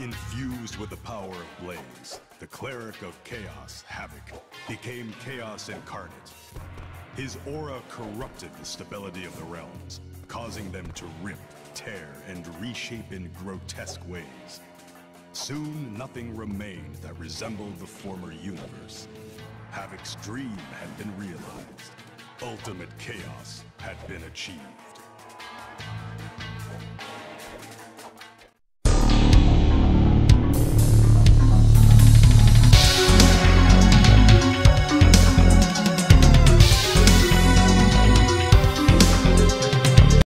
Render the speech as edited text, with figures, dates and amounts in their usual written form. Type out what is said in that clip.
Infused with the power of Blaze, the Cleric of Chaos, Havik, became Chaos Incarnate. His aura corrupted the stability of the realms, causing them to rip, tear, and reshape in grotesque ways. Soon, nothing remained that resembled the former universe. Havik's dream had been realized. Ultimate chaos had been achieved.